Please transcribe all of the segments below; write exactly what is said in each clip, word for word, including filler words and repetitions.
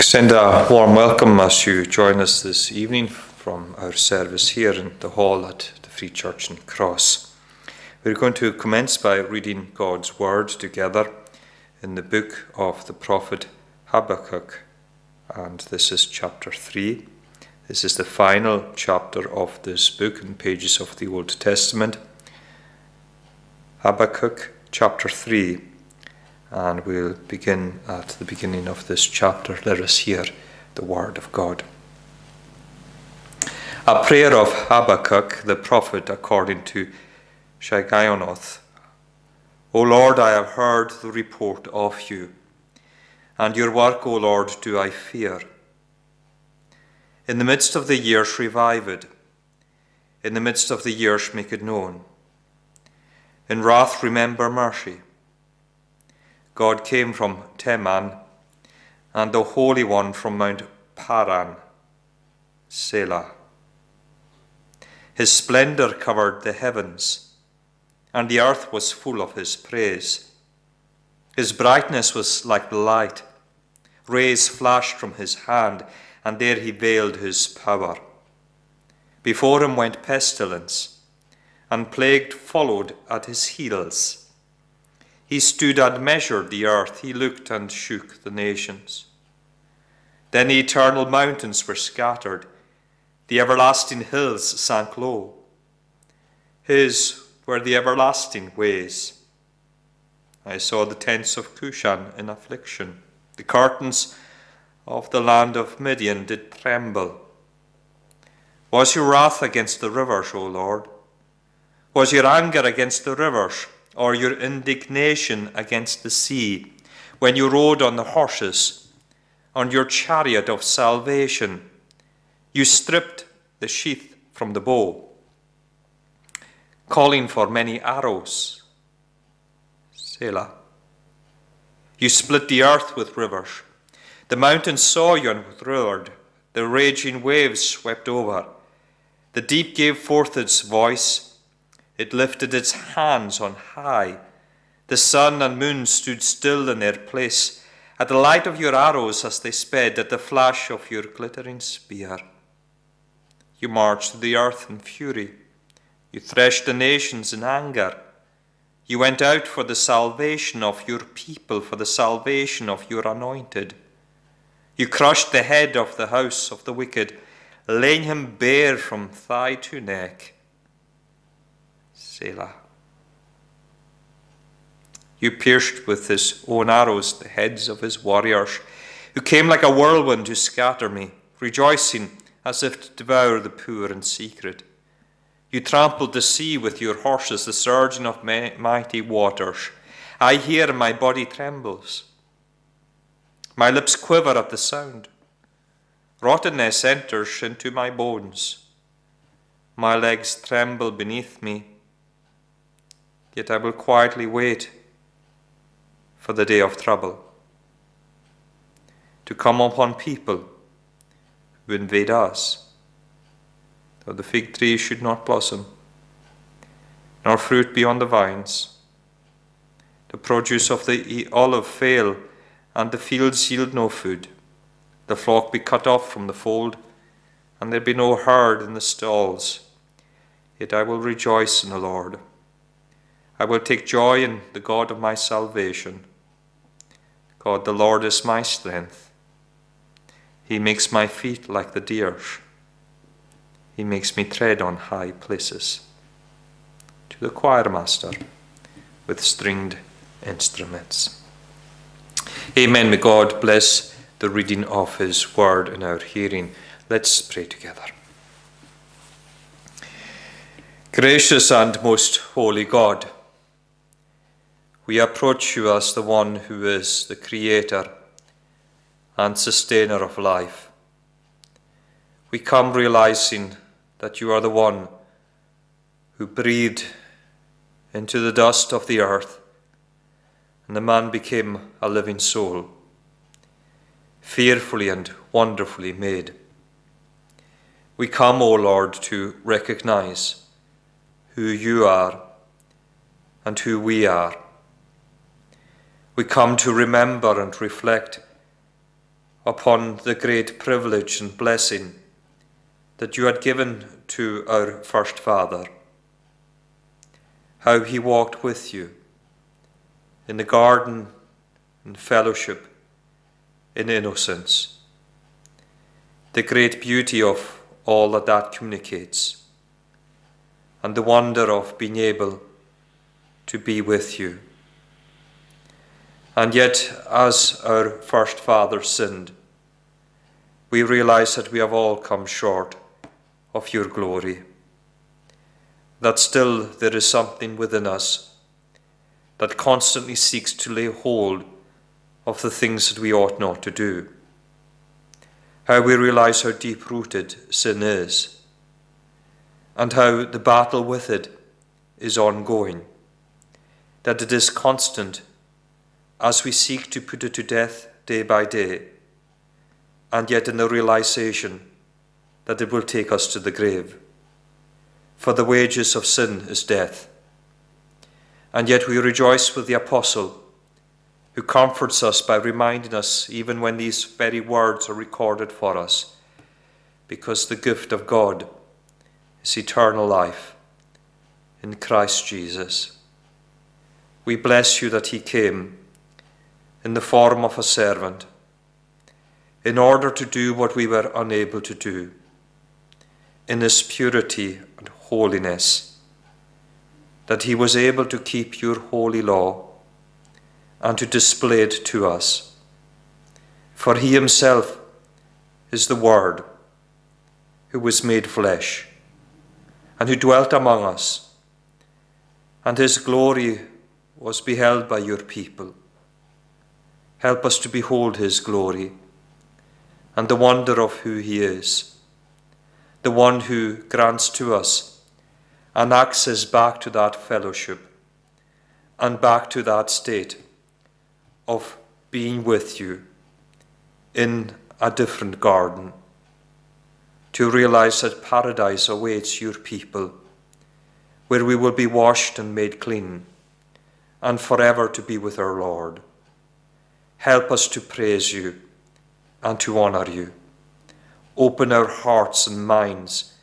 Extend a warm welcome as you join us this evening from our service here in the hall at the Free Church and Cross. We're going to commence by reading God's Word together in the book of the prophet Habakkuk, and this is chapter three. This is the final chapter of this book in pages of the Old Testament. Habakkuk chapter three. And we'll begin at the beginning of this chapter. Let us hear the word of God. A prayer of Habakkuk, the prophet, according to Shegionoth. O Lord, I have heard the report of you, and your work, O Lord, do I fear. In the midst of the years revive it. In the midst of the years make it known. In wrath remember mercy. God came from Teman, and the Holy One from Mount Paran, Selah. His splendour covered the heavens, and the earth was full of his praise. His brightness was like the light. Rays flashed from his hand, and there he veiled his power. Before him went pestilence, and plague followed at his heels. He stood and measured the earth. He looked and shook the nations. Then the eternal mountains were scattered. The everlasting hills sank low. His were the everlasting ways. I saw the tents of Cushan in affliction. The curtains of the land of Midian did tremble. Was your wrath against the rivers, O Lord? Was your anger against the rivers? Or your indignation against the sea, when you rode on the horses, on your chariot of salvation? You stripped the sheath from the bow, calling for many arrows. Selah. You split the earth with rivers. The mountains saw you and roared. The raging waves swept over. The deep gave forth its voice. It lifted its hands on high. The sun and moon stood still in their place, at the light of your arrows as they sped, at the flash of your glittering spear. You marched through the earth in fury. You threshed the nations in anger. You went out for the salvation of your people, for the salvation of your anointed. You crushed the head of the house of the wicked, laying him bare from thigh to neck. Selah. You pierced with his own arrows the heads of his warriors, who came like a whirlwind to scatter me, rejoicing as if to devour the poor in secret. You trampled the sea with your horses, the surging of mighty waters. I hear, my body trembles. My lips quiver at the sound. Rottenness enters into my bones. My legs tremble beneath me. Yet I will quietly wait for the day of trouble to come upon people who invade us. Though the fig tree should not blossom, nor fruit be on the vines, the produce of the olive fail, and the fields yield no food, the flock be cut off from the fold, and there be no herd in the stalls, yet I will rejoice in the Lord. I will take joy in the God of my salvation. God the Lord is my strength. He makes my feet like the deer's. He makes me tread on high places. To the choirmaster with stringed instruments. Amen. May God bless the reading of his word in our hearing. Let's pray together. Gracious and most holy God, we approach you as the one who is the creator and sustainer of life. We come realizing that you are the one who breathed into the dust of the earth, and the man became a living soul, fearfully and wonderfully made. We come, O Lord, to recognize who you are and who we are. We come to remember and reflect upon the great privilege and blessing that you had given to our first father, how he walked with you in the garden in fellowship, in innocence, the great beauty of all that that communicates, and the wonder of being able to be with you. And yet, as our first father sinned, we realize that we have all come short of your glory, that still there is something within us that constantly seeks to lay hold of the things that we ought not to do. How we realize how deep-rooted sin is, and how the battle with it is ongoing, that it is constant as we seek to put it to death day by day, and yet in the realization that it will take us to the grave. For the wages of sin is death. And yet we rejoice with the apostle, who comforts us by reminding us, even when these very words are recorded for us, because the gift of God is eternal life in Christ Jesus. We bless you that he came in the form of a servant, in order to do what we were unable to do, in his purity and holiness, that he was able to keep your holy law and to display it to us. For he himself is the Word, who was made flesh, and who dwelt among us, and his glory was beheld by your people. Help us to behold his glory and the wonder of who he is, the one who grants to us an access back to that fellowship and back to that state of being with you in a different garden, to realize that paradise awaits your people, where we will be washed and made clean, and forever to be with our Lord. Help us to praise you and to honor you. Open our hearts and minds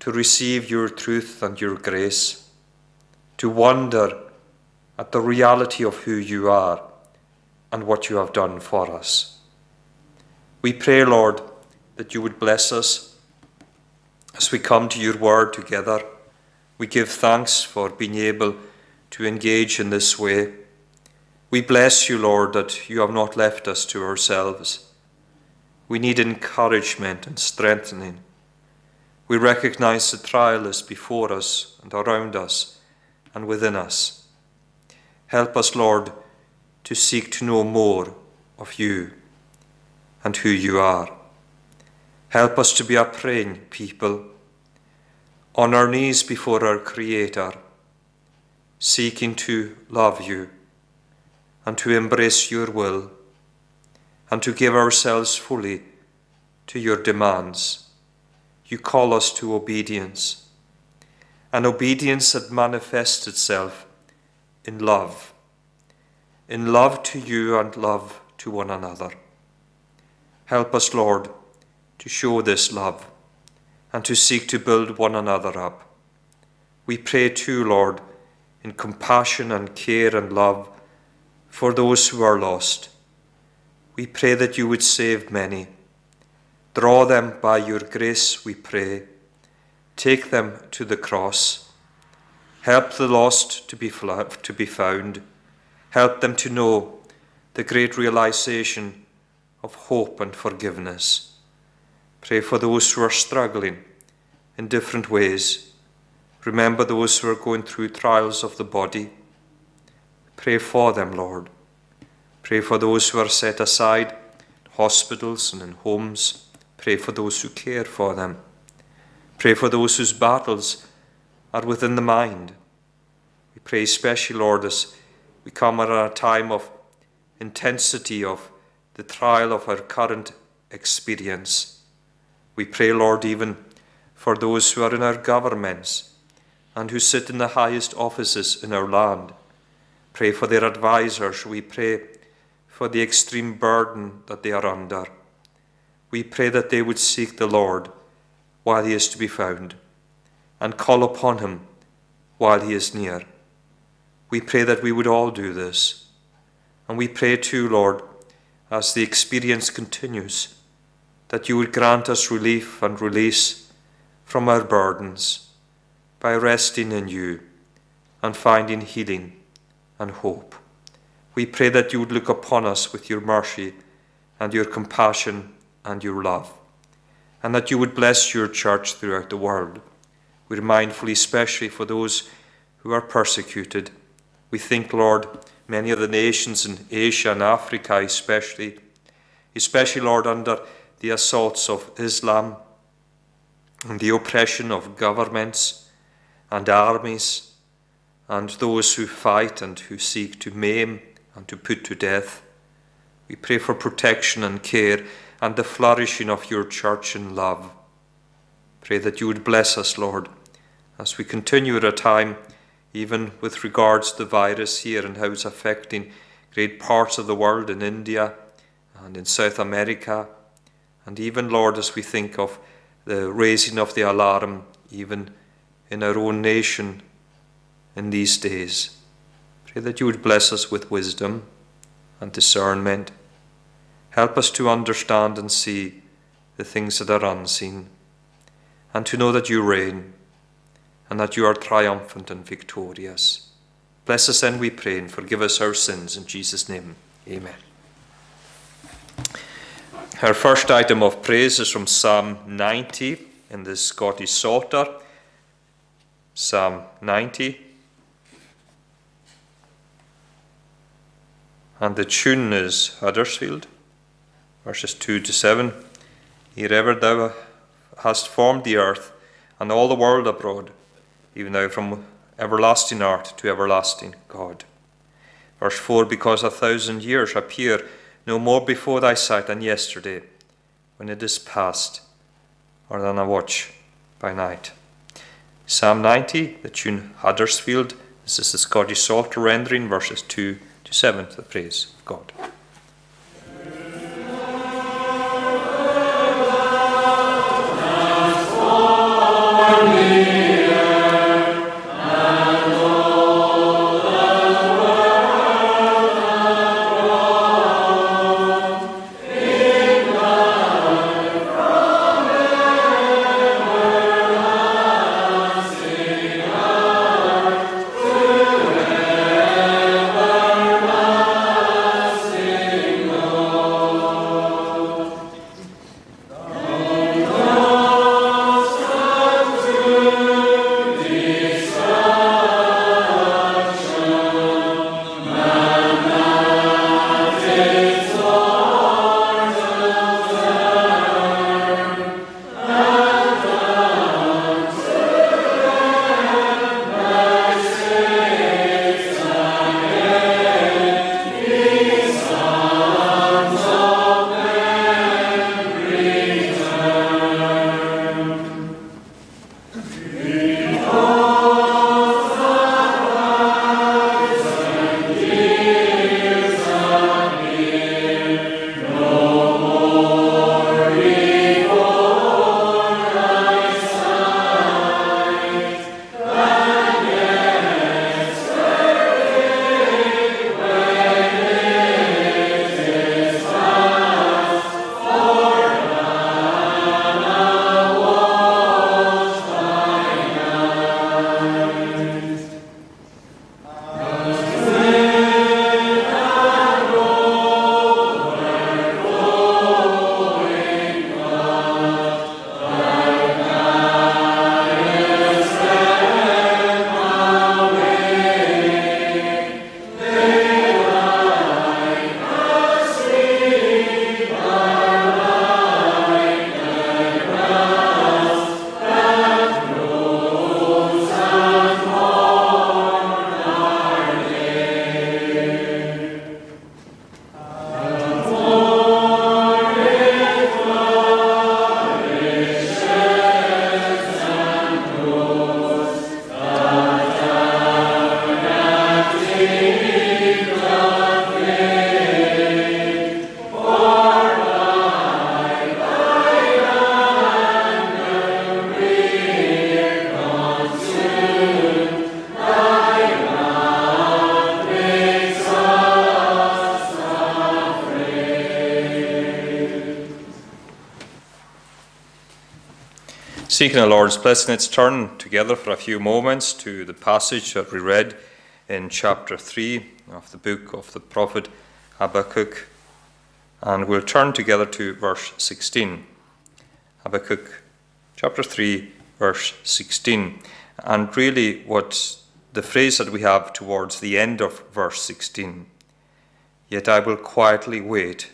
to receive your truth and your grace, to wonder at the reality of who you are and what you have done for us. We pray, Lord, that you would bless us as we come to your word together. We give thanks for being able to engage in this way. We bless you, Lord, that you have not left us to ourselves. We need encouragement and strengthening. We recognize the trial is before us and around us and within us. Help us, Lord, to seek to know more of you and who you are. Help us to be a praying people, on our knees before our Creator, seeking to love you and to embrace your will and to give ourselves fully to your demands. You call us to obedience, an obedience that manifests itself in love, in love to you and love to one another. Help us, Lord, to show this love and to seek to build one another up. We pray too, Lord, in compassion and care and love for those who are lost. We pray that you would save many. Draw them by your grace, we pray. Take them to the cross. Help the lost to be to be found. Help them to know the great realization of hope and forgiveness. Pray for those who are struggling in different ways. Remember those who are going through trials of the body. Pray for them, Lord. Pray for those who are set aside in hospitals and in homes. Pray for those who care for them. Pray for those whose battles are within the mind. We pray especially, Lord, as we come at a time of intensity of the trial of our current experience. We pray, Lord, even for those who are in our governments and who sit in the highest offices in our land. Pray for their advisors. We pray for the extreme burden that they are under. we pray that they would seek the Lord while he is to be found, and call upon him while he is near. We pray that we would all do this. And we pray too, Lord, as the experience continues, that you would grant us relief and release from our burdens by resting in you and finding healing and hope. We pray that you would look upon us with your mercy and your compassion and your love, and that you would bless your church throughout the world. We're mindful especially for those who are persecuted. We think, Lord, many of the nations in Asia and Africa especially, especially, Lord, under the assaults of Islam and the oppression of governments and armies and those who fight and who seek to maim and to put to death. We pray for protection and care and the flourishing of your church in love. Pray that you would bless us, Lord, as we continue at a time, even with regards to the virus here and how it's affecting great parts of the world in India and in South America, and even, Lord, as we think of the raising of the alarm, even in our own nation in these days. Pray that you would bless us with wisdom and discernment. Help us to understand and see the things that are unseen, and to know that you reign, and that you are triumphant and victorious. Bless us then, we pray, and forgive us our sins. In Jesus' name, amen. Our first item of praise is from Psalm ninety in the Scottish Psalter. Psalm ninety. And the tune is Huddersfield, verses two to seven. Here ever thou hast formed the earth and all the world abroad, even thou from everlasting art to everlasting God. Verse four, because a thousand years appear no more before thy sight than yesterday, when it is past, or than a watch by night. Psalm ninety, the tune Huddersfield. This is the Scottish Psalter rendering, verses two to seven, the praise of God. Seeking the Lord's blessing, let's turn together for a few moments to the passage that we read in chapter three of the book of the prophet Habakkuk, and we'll turn together to verse sixteen. Habakkuk chapter three, verse sixteen. And really what the phrase that we have towards the end of verse sixteen, yet I will quietly wait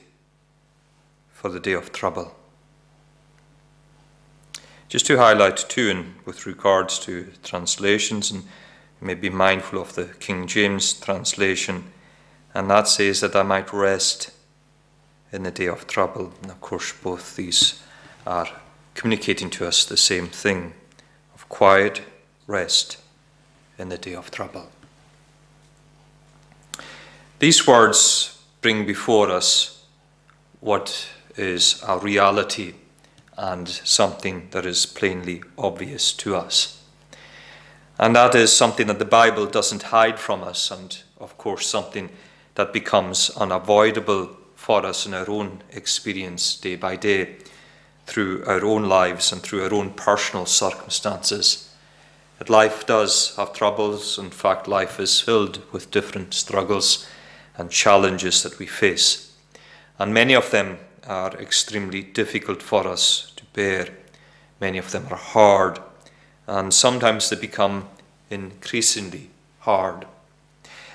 for the day of trouble. Just to highlight too, and with regards to translations, and you may be mindful of the King James translation, and that says that I might rest in the day of trouble. And of course both these are communicating to us the same thing of quiet rest in the day of trouble. These words bring before us what is our reality and something that is plainly obvious to us. And that is something that the Bible doesn't hide from us, and of course something that becomes unavoidable for us in our own experience day by day, through our own lives and through our own personal circumstances. That life does have troubles. In fact, life is filled with different struggles and challenges that we face. And many of them are extremely difficult for us to bear. Many of them are hard, and sometimes they become increasingly hard.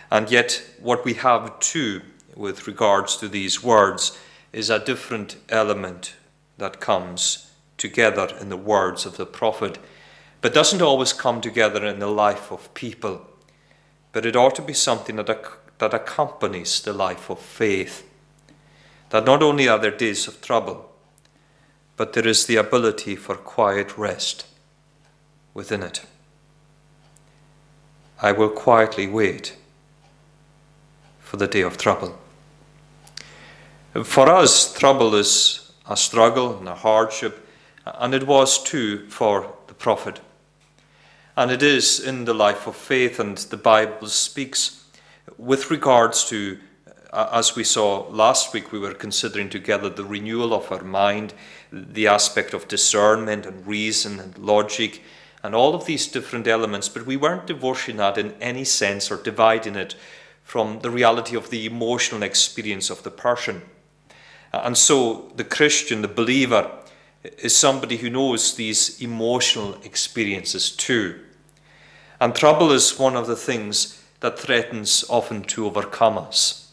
And yet what we have too with regards to these words is a different element that comes together in the words of the prophet, but doesn't always come together in the life of people. But it ought to be something that, ac that accompanies the life of faith. That not only are there days of trouble, but there is the ability for quiet rest within it. I will quietly wait for the day of trouble. For us, trouble is a struggle and a hardship, and it was too for the prophet. And it is in the life of faith, and the Bible speaks with regards to, as we saw last week, we were considering together the renewal of our mind, the aspect of discernment and reason and logic and all of these different elements, but we weren't divorcing that in any sense or dividing it from the reality of the emotional experience of the person. And so the Christian, the believer, is somebody who knows these emotional experiences too. And trouble is one of the things that threatens often to overcome us.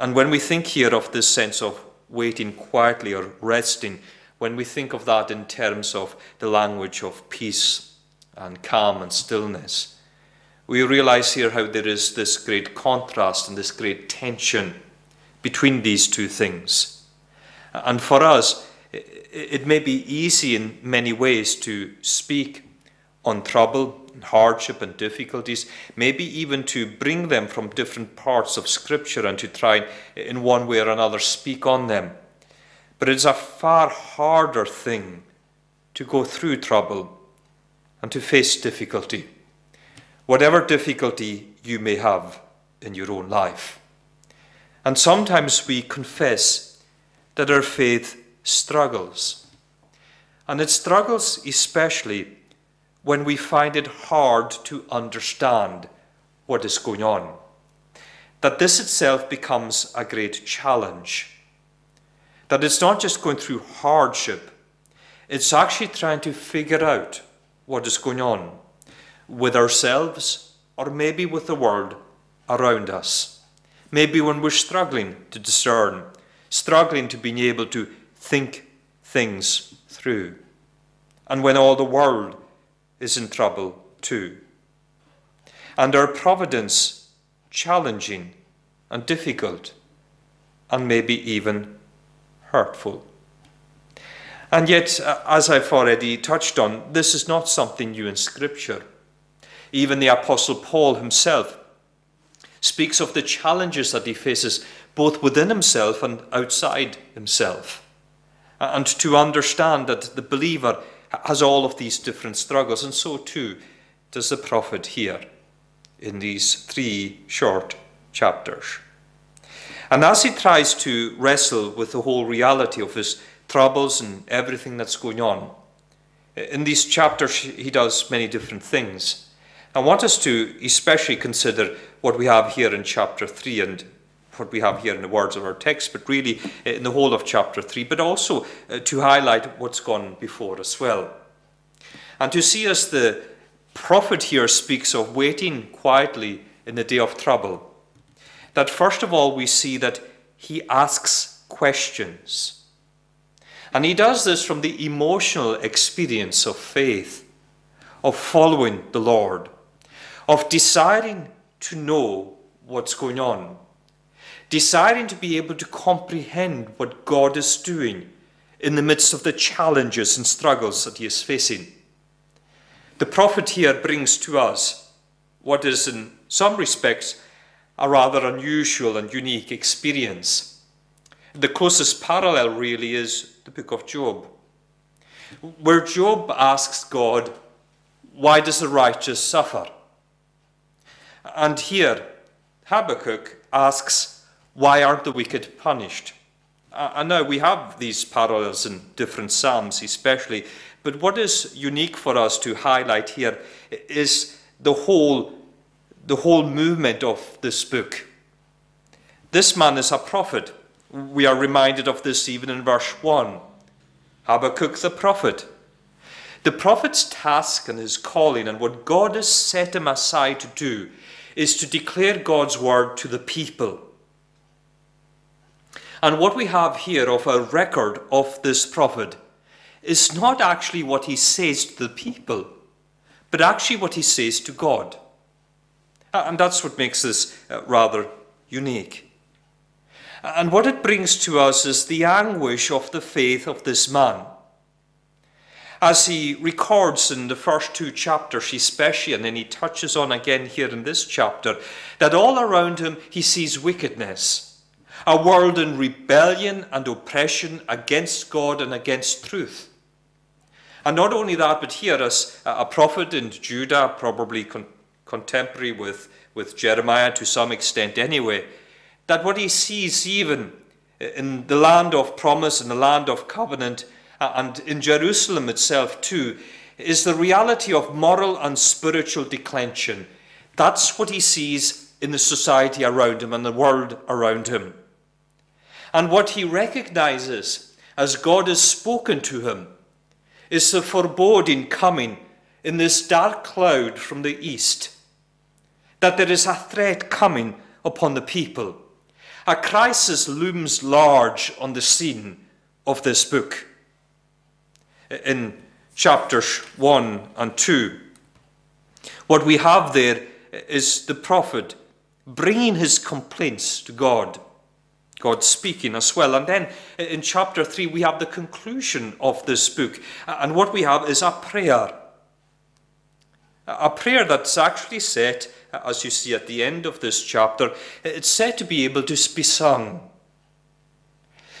And when we think here of this sense of waiting quietly or resting, when we think of that in terms of the language of peace and calm and stillness, we realize here how there is this great contrast and this great tension between these two things. And for us, it may be easy in many ways to speak on trouble and hardship and difficulties, maybe even to bring them from different parts of Scripture and to try in one way or another speak on them. But it's a far harder thing to go through trouble and to face difficulty, whatever difficulty you may have in your own life. And sometimes we confess that our faith struggles, and it struggles especially when we find it hard to understand what is going on. That this itself becomes a great challenge. That it's not just going through hardship, it's actually trying to figure out what is going on with ourselves, or maybe with the world around us. Maybe when we're struggling to discern, struggling to being able to think things through. And when all the world is in trouble too. And our providence challenging and difficult and maybe even hurtful. And yet, as I've already touched on, this is not something new in Scripture. Even the Apostle Paul himself speaks of the challenges that he faces both within himself and outside himself. And to understand that the believer has all of these different struggles, and so too does the prophet here in these three short chapters. And as he tries to wrestle with the whole reality of his troubles and everything that's going on, In these chapters, he does many different things. I want us to especially consider what we have here in chapter three and what we have here in the words of our text, but really in the whole of chapter three, but also to highlight what's gone before as well. And to see as the prophet here speaks of waiting quietly in the day of trouble, that first of all we see that he asks questions. And he does this from the emotional experience of faith, of following the Lord, of desiring to know what's going on, desiring to be able to comprehend what God is doing in the midst of the challenges and struggles that he is facing. The prophet here brings to us what is in some respects a rather unusual and unique experience. The closest parallel really is the book of Job, where Job asks God, why does the righteous suffer? And here Habakkuk asks, why aren't the wicked punished? I know we have these parallels in different Psalms especially, but what is unique for us to highlight here is the whole, the whole movement of this book. This man is a prophet. We are reminded of this even in verse one. Habakkuk the prophet. The prophet's task and his calling and what God has set him aside to do is to declare God's word to the people. And what we have here of a record of this prophet is not actually what he says to the people, but actually what he says to God. And that's what makes this rather unique. And what it brings to us is the anguish of the faith of this man. As he records in the first two chapters especially, and then he touches on again here in this chapter, that all around him he sees wickedness. A world in rebellion and oppression against God and against truth. And not only that, but here as a prophet in Judah, probably con contemporary with, with Jeremiah to some extent anyway, that what he sees even in the land of promise, in the land of covenant, and in Jerusalem itself too, is the reality of moral and spiritual declension. That's what he sees in the society around him and the world around him. And what he recognizes as God has spoken to him is the foreboding coming in this dark cloud from the east, that there is a threat coming upon the people. A crisis looms large on the scene of this book. In chapters one and two, what we have there is the prophet bringing his complaints to God. God speaking as well. And then in chapter three, we have the conclusion of this book. And what we have is a prayer. A prayer that's actually set, as you see at the end of this chapter, it's said to be able to be sung.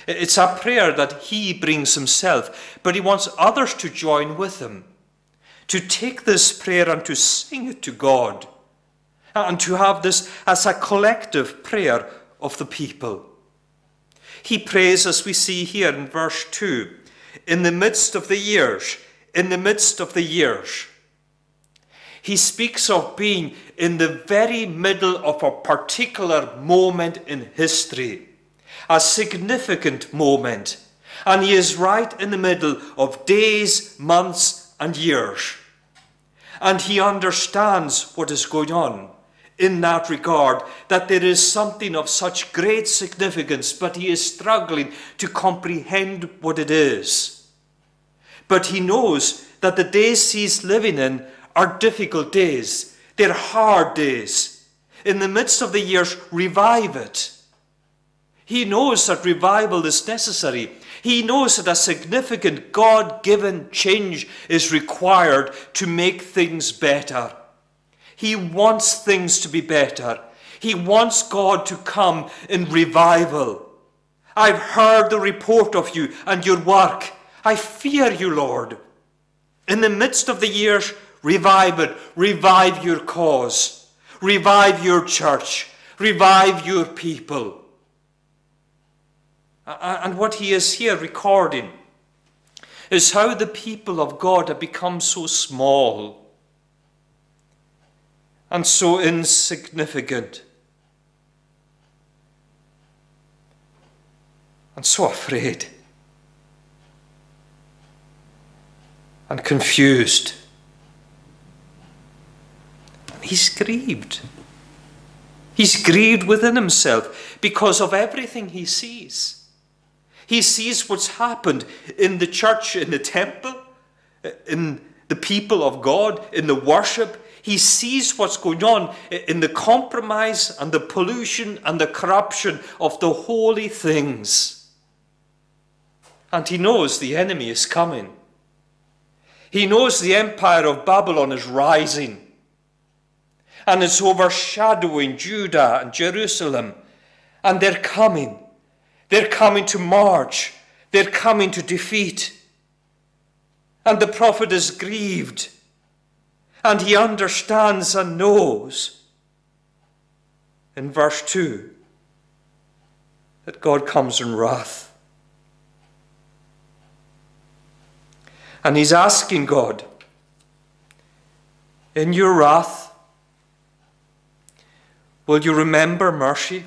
It's a prayer that he brings himself, but he wants others to join with him, to take this prayer and to sing it to God, and to have this as a collective prayer of the people. He prays, as we see here in verse two, in the midst of the years, in the midst of the years. He speaks of being in the very middle of a particular moment in history, a significant moment, and he is right in the middle of days, months, and years. And he understands what is going on in that regard, that there is something of such great significance, but he is struggling to comprehend what it is. But he knows that the days he's living in are difficult days. They're hard days. In the midst of the years, revive it. He knows that revival is necessary. He knows that a significant God-given change is required to make things better. He wants things to be better. He wants God to come in revival. I've heard the report of you and your work. I fear you, Lord. In the midst of the years, revive it. Revive your cause. Revive your church. Revive your people. And what he is here recording is how the people of God have become so small and so insignificant and so afraid and confused. And he's grieved. He's grieved within himself because of everything he sees. He sees what's happened in the church, in the temple, in the people of God, in the worship. He sees what's going on in the compromise and the pollution and the corruption of the holy things. And he knows the enemy is coming. He knows the empire of Babylon is rising and it's overshadowing Judah and Jerusalem. And they're coming. They're coming to march. They're coming to defeat. And the prophet is grieved. And he understands and knows in verse two that God comes in wrath. And he's asking God, in your wrath, will you remember mercy?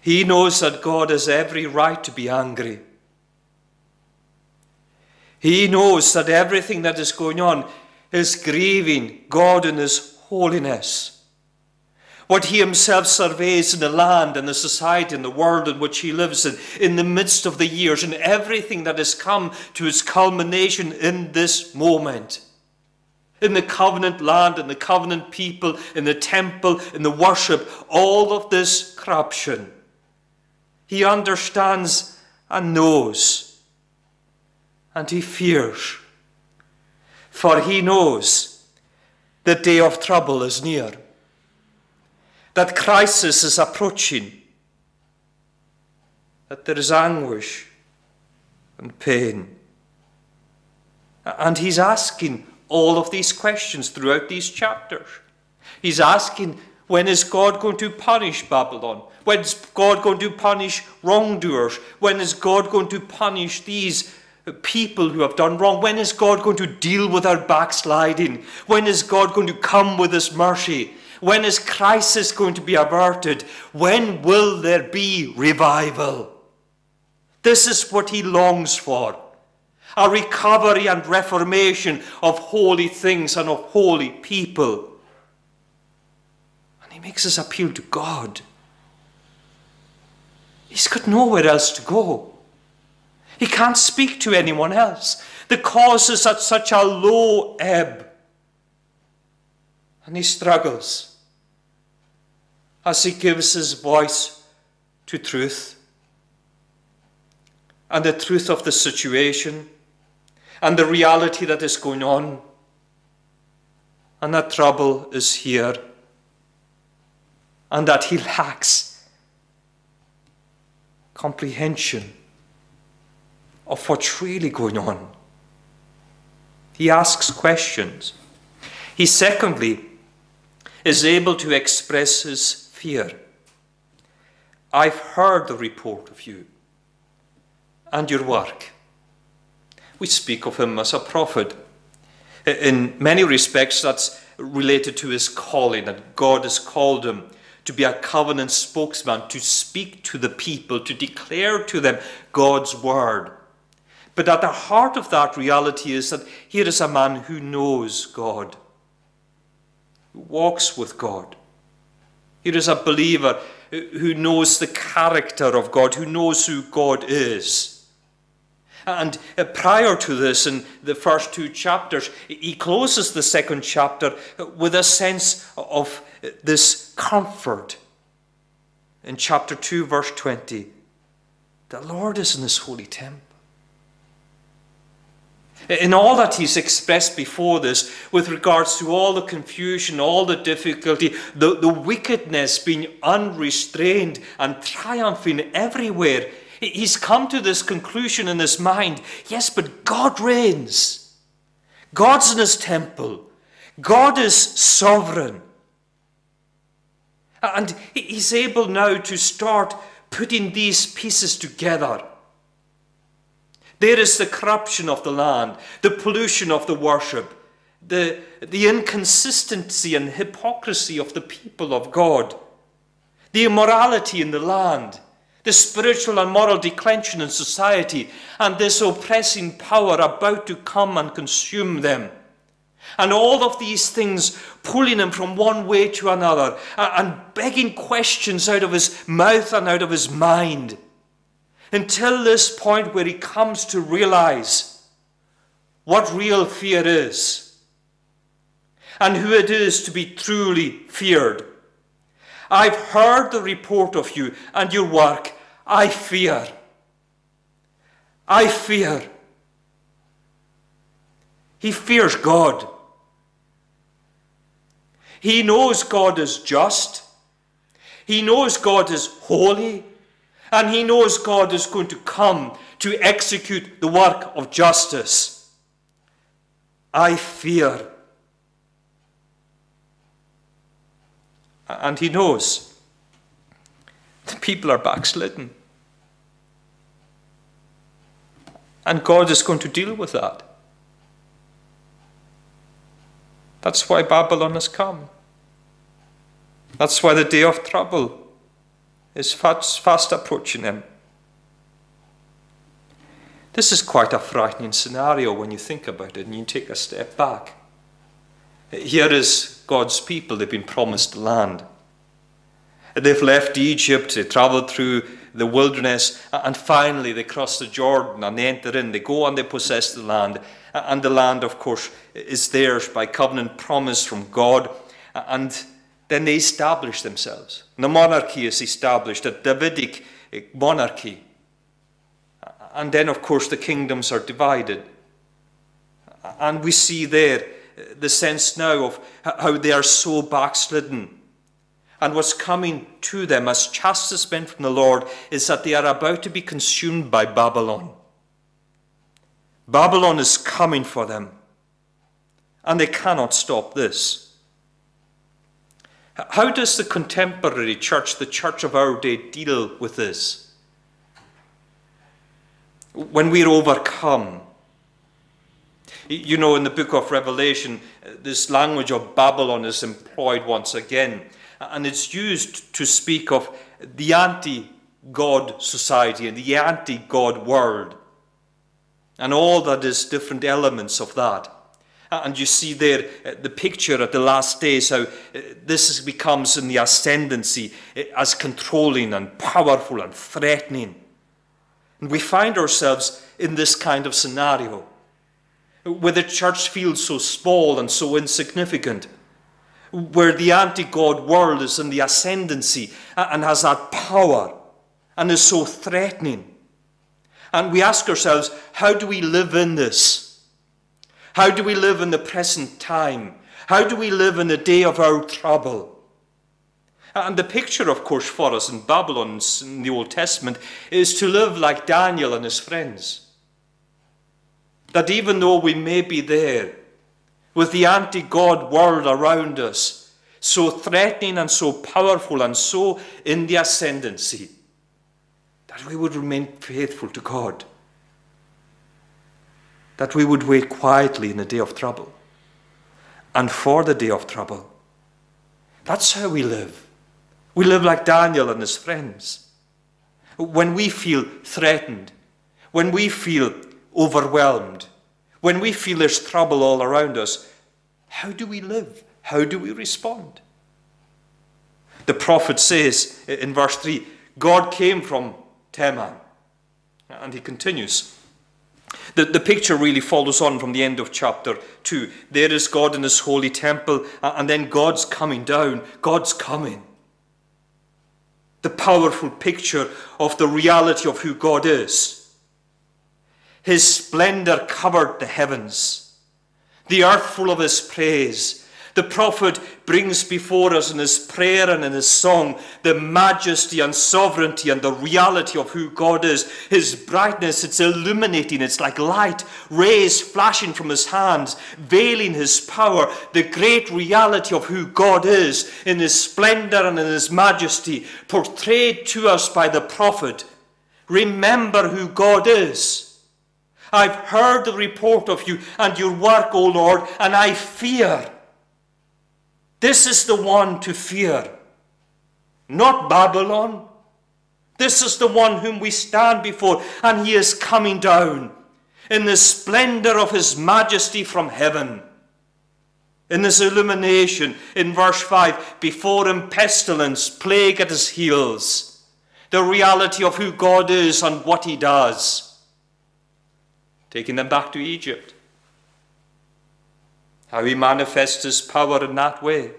He knows that God has every right to be angry. He knows that everything that is going on is grieving God in his holiness. What he himself surveys in the land and the society and the world in which he lives in, in the midst of the years, and everything that has come to its culmination in this moment. In the covenant land, in the covenant people, in the temple, in the worship, all of this corruption. He understands and knows. And he fears, for he knows the day of trouble is near, that crisis is approaching, that there is anguish and pain. And he's asking all of these questions throughout these chapters. He's asking, when is God going to punish Babylon? When is God going to punish wrongdoers? When is God going to punish these people who have done wrong? When is God going to deal with our backsliding? When is God going to come with his mercy? When is crisis going to be averted? When will there be revival? This is what he longs for. A recovery and reformation of holy things and of holy people. And he makes his appeal to God. He's got nowhere else to go. He can't speak to anyone else. The cause is at such a low ebb. And he struggles as he gives his voice to truth. And the truth of the situation. And the reality that is going on. And that trouble is here. And that he lacks comprehension of what's really going on. He asks questions. He secondly is able to express his fear. I've heard the report of you and your work. We speak of him as a prophet. In many respects that's related to his calling, that God has called him to be a covenant spokesman, to speak to the people, to declare to them God's word. But at the heart of that reality is that here is a man who knows God, who walks with God. Here is a believer who knows the character of God, who knows who God is. And prior to this, in the first two chapters, he closes the second chapter with a sense of this comfort. In chapter two, verse twenty, the Lord is in his holy temple. In all that he's expressed before this, with regards to all the confusion, all the difficulty, the, the wickedness being unrestrained and triumphing everywhere, he's come to this conclusion in his mind, yes, but God reigns. God's in his temple. God is sovereign. And he's able now to start putting these pieces together There is the corruption of the land, the pollution of the worship, the, the inconsistency and hypocrisy of the people of God, the immorality in the land, the spiritual and moral declension in society, and this oppressing power about to come and consume them. And all of these things pulling him from one way to another and begging questions out of his mouth and out of his mind, until this point where he comes to realize what real fear is and who it is to be truly feared. I've heard the report of you and your work. I fear. I fear. He fears God. He knows God is just. He knows God is holy. And he knows God is going to come to execute the work of justice. I fear. And he knows the people are backslidden. And God is going to deal with that. That's why Babylon has come. That's why the day of trouble is fast, fast approaching him. This is quite a frightening scenario when you think about it and you take a step back. Here is God's people. They've been promised land. They've left Egypt. They traveled through the wilderness. And finally, they cross the Jordan and they enter in. They go and they possess the land. And the land, of course, is theirs by covenant promise from God. And then they establish themselves. The monarchy is established, a Davidic monarchy. And then, of course, the kingdoms are divided. And we see there the sense now of how they are so backslidden. And what's coming to them as chastisement from the Lord is that they are about to be consumed by Babylon. Babylon is coming for them. And they cannot stop this. How does the contemporary church, the church of our day, deal with this? When we're overcome. You know, in the book of Revelation, this language of Babylon is employed once again. And it's used to speak of the anti-God society and the anti-God world. And all that is different elements of that. And you see there uh, the picture at the last days, how uh, this is, becomes in the ascendancy uh, as controlling and powerful and threatening. And we find ourselves in this kind of scenario where the church feels so small and so insignificant, where the anti-God world is in the ascendancy and has that power and is so threatening. And we ask ourselves, how do we live in this? How do we live in the present time? How do we live in the day of our trouble? And the picture, of course, for us in Babylon in the Old Testament is to live like Daniel and his friends. That even though we may be there with the anti-God world around us, so threatening and so powerful and so in the ascendancy, that we would remain faithful to God. That we would wait quietly in the day of trouble and for the day of trouble. That's how we live. We live like Daniel and his friends. When we feel threatened, when we feel overwhelmed, when we feel there's trouble all around us, how do we live? How do we respond? The prophet says in verse three, God came from Teman. And he continues. The, the picture really follows on from the end of chapter two. There is God in his holy temple, and then God's coming down. God's coming. The powerful picture of the reality of who God is. His splendor covered the heavens, the earth full of his praise. The prophet brings before us in his prayer and in his song the majesty and sovereignty and the reality of who God is. His brightness, it's illuminating, it's like light, rays flashing from his hands, veiling his power, the great reality of who God is in his splendor and in his majesty, portrayed to us by the prophet. Remember who God is. I've heard the report of you and your work, O Lord, and I fear. This is the one to fear, not Babylon. This is the one whom we stand before, and he is coming down in the splendor of his majesty from heaven. In this illumination, in verse five, before him pestilence, plague at his heels. The reality of who God is and what he does. Taking them back to Egypt. How he manifests his power in that way.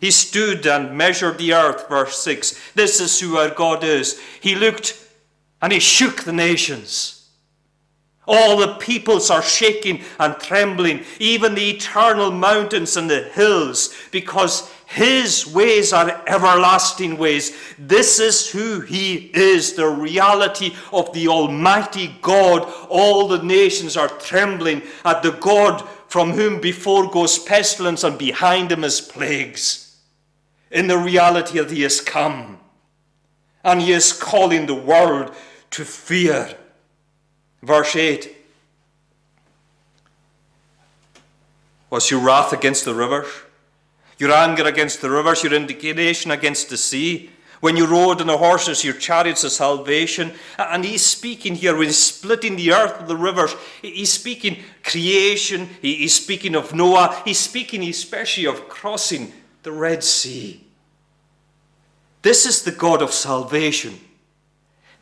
He stood and measured the earth, verse six. This is who our God is. He looked and he shook the nations. All the peoples are shaking and trembling, even the eternal mountains and the hills, because his ways are everlasting ways. This is who he is, the reality of the Almighty God. All the nations are trembling at the God from whom before goes pestilence and behind him is plagues. In the reality that he has come, and he is calling the world to fear. Verse eight, was your wrath against the rivers, your anger against the rivers, your indignation against the sea? When you rode on the horses, your chariots of salvation. And he's speaking here, when he's splitting the earth with the rivers, he's speaking creation, he's speaking of Noah, he's speaking especially of crossing the Red Sea. This is the God of salvation.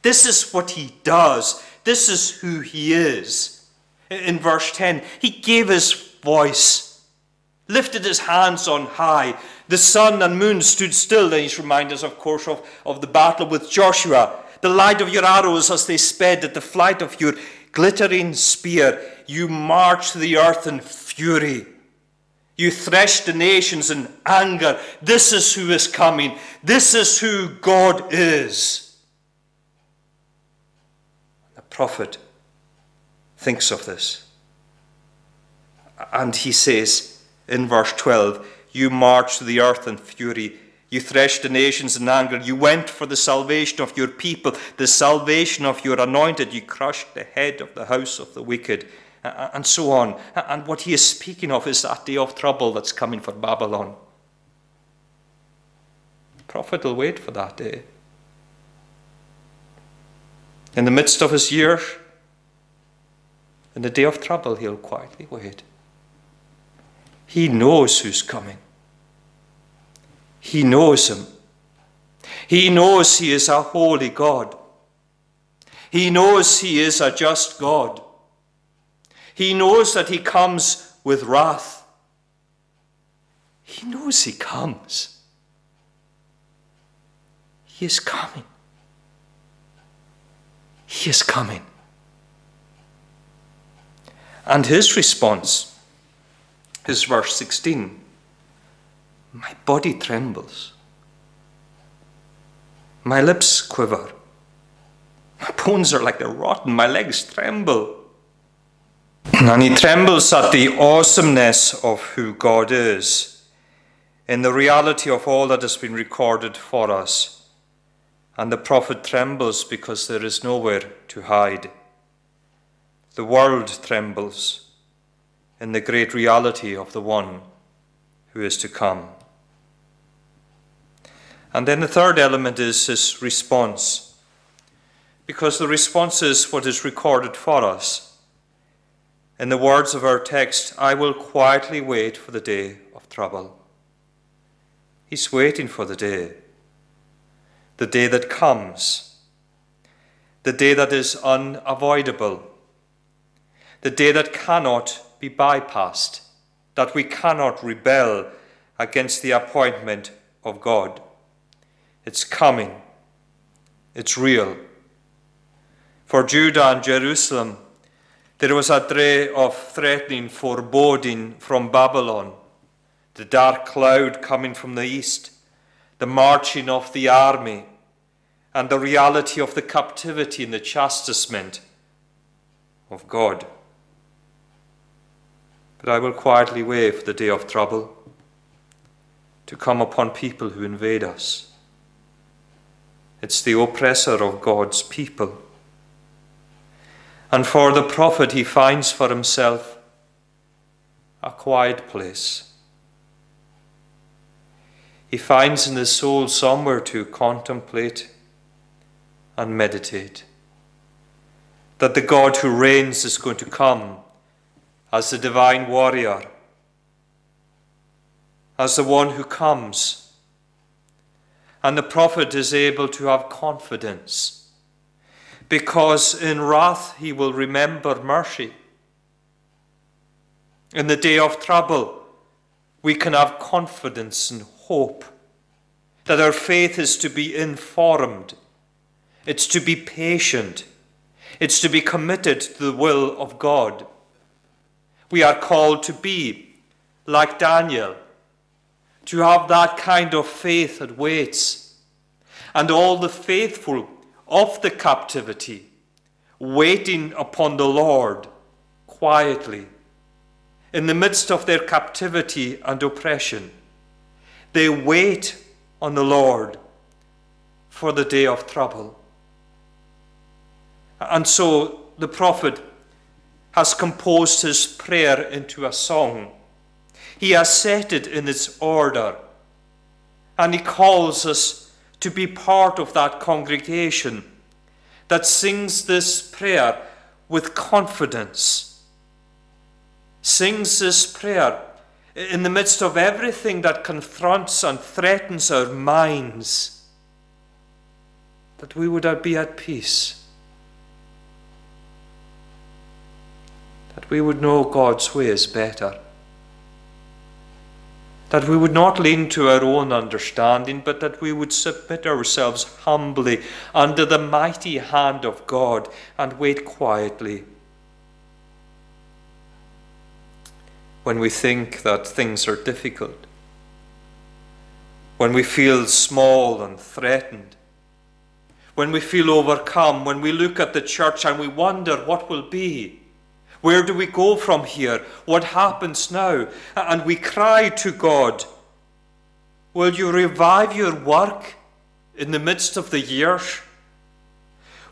This is what he does. This is who he is. In verse ten, he gave his voice, lifted his hands on high. The sun and moon stood still. And he's reminded us, of course, of, of the battle with Joshua. The light of your arrows as they sped, at the flight of your glittering spear. You marched the earth in fury. You threshed the nations in anger. This is who is coming. This is who God is. Prophet thinks of this, and he says in verse twelve, you marched the earth in fury, you threshed the nations in anger, you went for the salvation of your people, the salvation of your anointed, you crushed the head of the house of the wicked, and so on. And what he is speaking of is that day of trouble that's coming for Babylon. The prophet will wait for that day. In the midst of his years, in the day of trouble, he'll quietly wait. He knows who's coming. He knows him. He knows he is a holy God. He knows he is a just God. He knows that he comes with wrath. He knows he comes. He is coming. He is coming. And his response is verse sixteen. My body trembles. My lips quiver. My bones are like they're rotten. My legs tremble. And he trembles at the awesomeness of who God is, in the reality of all that has been recorded for us. And the prophet trembles because there is nowhere to hide. The world trembles in the great reality of the one who is to come. And then the third element is his response, because the response is what is recorded for us. In the words of our text, I will quietly wait for the day of trouble. He's waiting for the day. The day that comes, the day that is unavoidable, the day that cannot be bypassed, that we cannot rebel against the appointment of God. It's coming. It's real. For Judah and Jerusalem, there was a day of threatening foreboding from Babylon, the dark cloud coming from the east, the marching of the army, and the reality of the captivity and the chastisement of God. But I will quietly wait for the day of trouble to come upon people who invade us. It's the oppressor of God's people. and for the prophet he finds for himself a quiet place. He finds in his soul somewhere to contemplate and meditate. That the God who reigns is going to come as the divine warrior, as the one who comes. And the prophet is able to have confidence, because in wrath he will remember mercy. In the day of trouble, we can have confidence and hope that our faith is to be informed. It's to be patient. It's to be committed to the will of God. We are called to be like Daniel, to have that kind of faith that waits. And all the faithful of the captivity, waiting upon the Lord quietly, in the midst of their captivity and oppression, they wait on the Lord for the day of trouble. And so the prophet has composed his prayer into a song. He has set it in its order, and he calls us to be part of that congregation that sings this prayer with confidence, sings this prayer in the midst of everything that confronts and threatens our minds, that we would be at peace, that we would know God's way is better, that we would not lean to our own understanding, but that we would submit ourselves humbly under the mighty hand of God and wait quietly. When we think that things are difficult, when we feel small and threatened, when we feel overcome, when we look at the church and we wonder what will be, where do we go from here? What happens now? And we cry to God, will you revive your work in the midst of the years?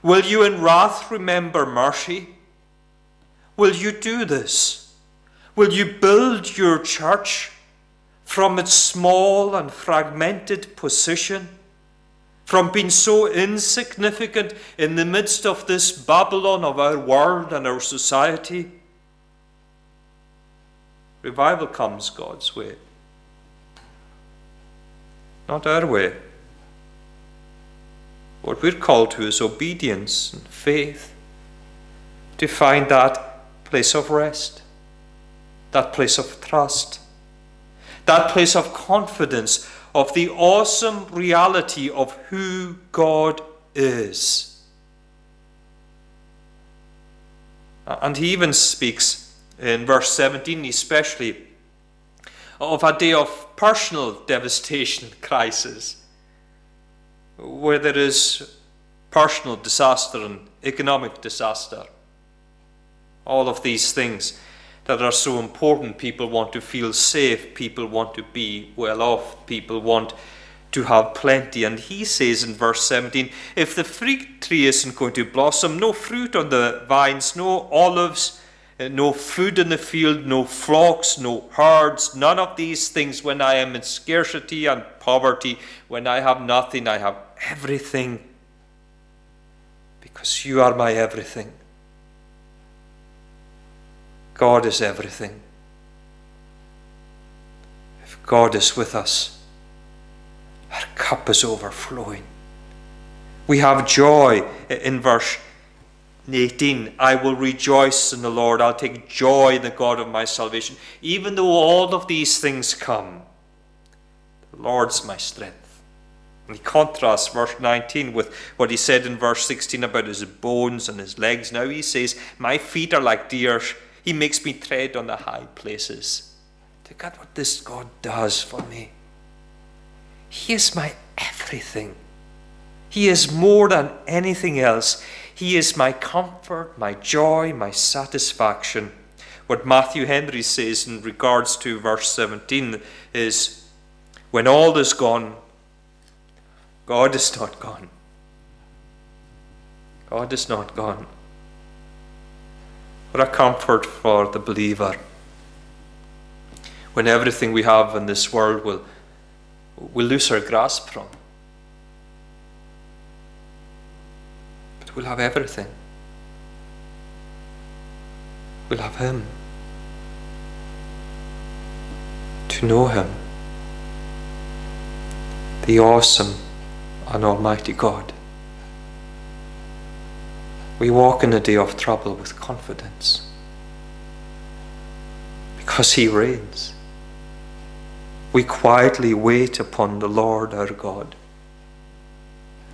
Will you in wrath remember mercy? Will you do this? Will you build your church from its small and fragmented position? From being so insignificant in the midst of this Babylon of our world and our society? Revival comes God's way, not our way. What we're called to is obedience and faith, to find that place of rest, that place of trust, that place of confidence, of the awesome reality of who God is. And he even speaks in verse seventeen especially of a day of personal devastation and crisis, where there is personal disaster and economic disaster. All of these things that are so important. People want to feel safe, people want to be well off, people want to have plenty. And he says in verse seventeen, if the fig tree isn't going to blossom, no fruit on the vines, no olives, no food in the field, no flocks, no herds, none of these things, when I am in scarcity and poverty, when I have nothing, I have everything, because you are my everything. God is everything. If God is with us, our cup is overflowing. We have joy in verse eighteen. I will rejoice in the Lord. I'll take joy in the God of my salvation. Even though all of these things come, the Lord's my strength. And he contrasts verse nineteen with what he said in verse sixteen about his bones and his legs. Now he says, my feet are like deer's. He makes me tread on the high places. Look at what this God does for me. He is my everything. He is more than anything else. He is my comfort, my joy, my satisfaction. What Matthew Henry says in regards to verse seventeen is, when all is gone, God is not gone. God is not gone. or a comfort for the believer. When everything we have in this world will we'll lose our grasp from. But we'll have everything. We'll have him. To know him, the awesome and almighty God. We walk in a day of trouble with confidence because he reigns. We quietly wait upon the Lord our God.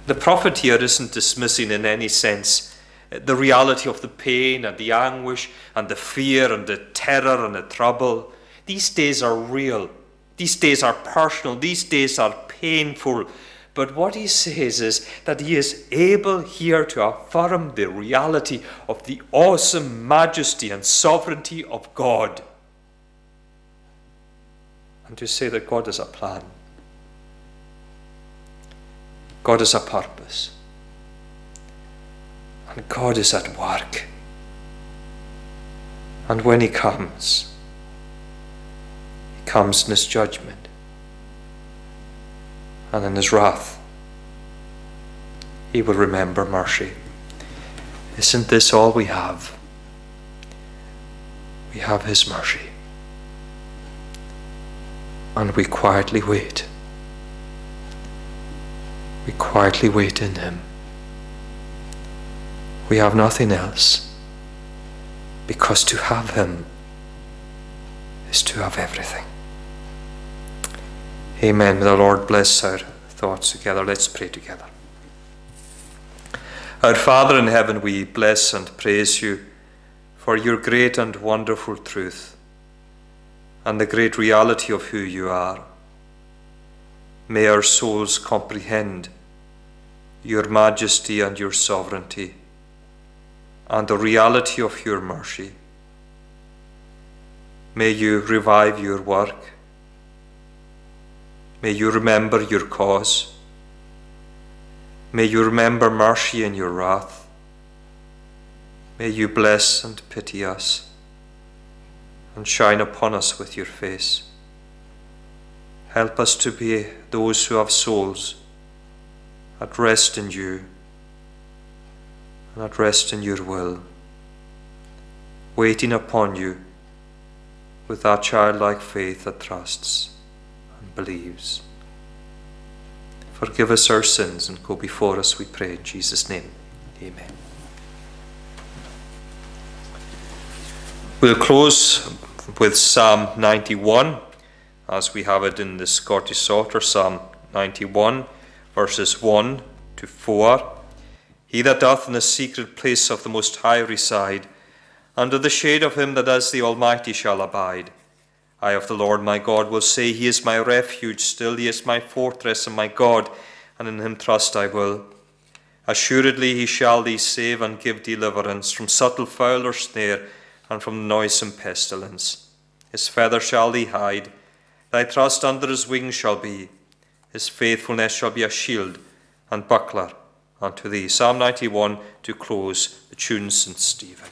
The prophet here isn't dismissing in any sense the reality of the pain and the anguish and the fear and the terror and the trouble. These days are real. These days are personal. These days are painful. But what he says is that he is able here to affirm the reality of the awesome majesty and sovereignty of God. And to say that God has a plan. God has a purpose. And God is at work. And when he comes, comes in his judgment and in his wrath he will remember mercy. Isn't this all we have? We have his mercy and we quietly wait. We quietly wait in him. We have nothing else because to have him is to have everything. Amen. May the Lord bless our thoughts together. Let's pray together. Our Father in heaven, we bless and praise you for your great and wonderful truth and the great reality of who you are. May our souls comprehend your majesty and your sovereignty and the reality of your mercy. May you revive your work. May you remember your cause. May you remember mercy in your wrath. May you bless and pity us and shine upon us with your face. Help us to be those who have souls at rest in you and at rest in your will, waiting upon you with that childlike faith that trusts and believes. Forgive us our sins and go before us, we pray in Jesus' name. Amen. We'll close with Psalm ninety-one, as we have it in the Scottish Psalter, Psalm ninety-one, verses one to four. He that doth in the secret place of the Most High reside, under the shade of him that is the Almighty shall abide. I of the Lord my God will say, he is my refuge, still he is my fortress and my God, and in him trust I will. Assuredly he shall thee save and give deliverance from subtle fowl or snare, and from noisome pestilence. His feather shall thee hide, thy trust under his wings shall be. His faithfulness shall be a shield and buckler unto thee. Psalm ninety-one to close, the tune Saint Stephen.